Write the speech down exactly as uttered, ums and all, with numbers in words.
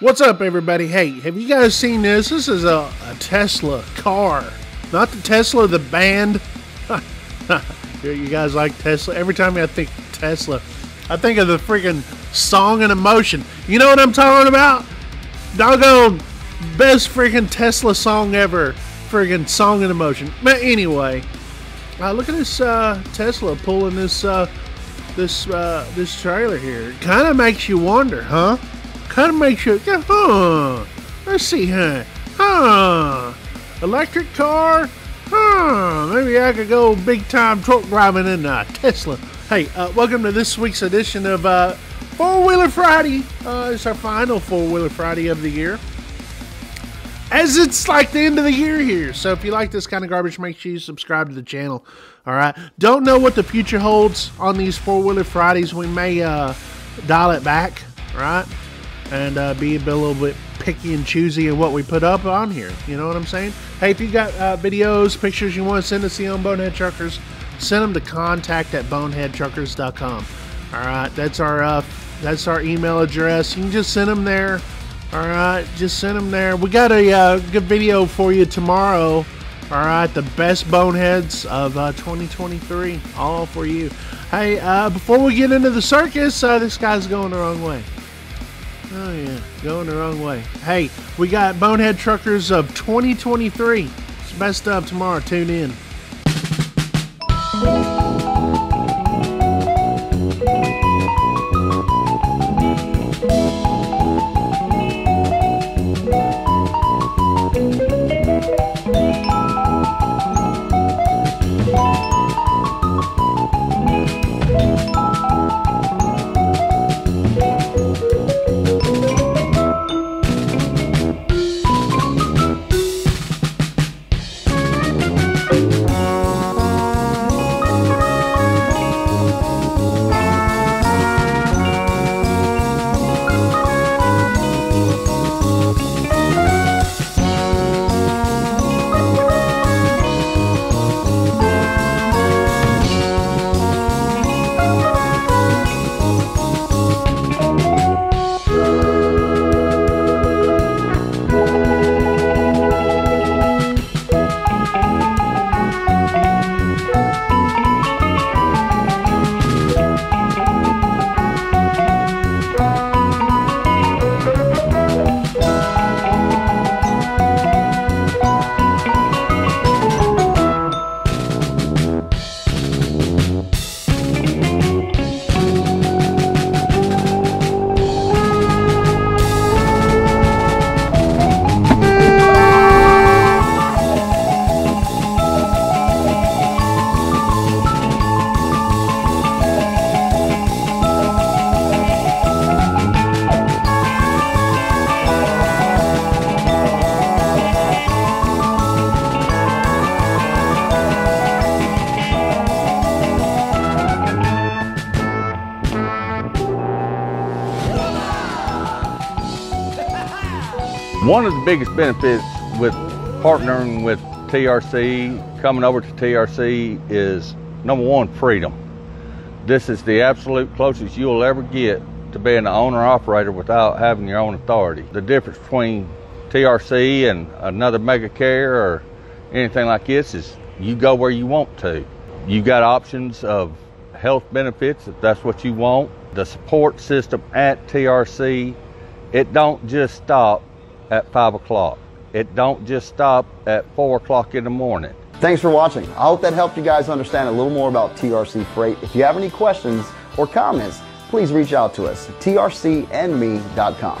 What's up, everybody? Hey, have you guys seen this? This is a, a Tesla car. Not the Tesla, the band. You guys like Tesla? Every time I think Tesla, I think of the freaking song and emotion. You know what I'm talking about? Doggone best freaking Tesla song ever. Friggin' song and emotion. But anyway, uh, look at this uh, Tesla pulling this uh, this uh, this trailer here. It kind of makes you wonder, huh? Kind of makes you, yeah, huh? Let's see, huh? Huh? Electric car? Huh? Maybe I could go big time truck driving in a Tesla. Hey, uh, welcome to this week's edition of uh, Four Wheeler Friday. Uh, it's our final Four Wheeler Friday of the year, as it's like the end of the year here. So if you like this kind of garbage, make sure you subscribe to the channel. All right. Don't know what the future holds on these Four Wheeler Fridays. We may uh, dial it back, right? And uh, be a little bit picky and choosy in what we put up on here. You know what I'm saying? Hey, if you got uh, videos, pictures you want to send us here on Bonehead Truckers, send them to contact at bonehead truckers dot com. All right. That's our, uh, that's our email address. You can just send them there. Alright, just send them there. We got a uh, good video for you tomorrow. Alright, the best boneheads of uh, twenty twenty-three, all for you. Hey, uh, before we get into the circus, uh, this guy's going the wrong way. Oh yeah, going the wrong way. Hey, we got Bonehead Truckers of twenty twenty-three. It's the best of tomorrow. Tune in. One of the biggest benefits with partnering with T R C, coming over to T R C, is number one, freedom. This is the absolute closest you'll ever get to being an owner-operator without having your own authority. The difference between T R C and another mega care or anything like this is you go where you want to. You got options of health benefits if that's what you want. The support system at T R C, it don't just stop at five o'clock. It don't just stop at four o'clock in the morning. Thanks for watching. I hope that helped you guys understand a little more about T R C Freight. If you have any questions or comments, please reach out to us at T R C and me dot com.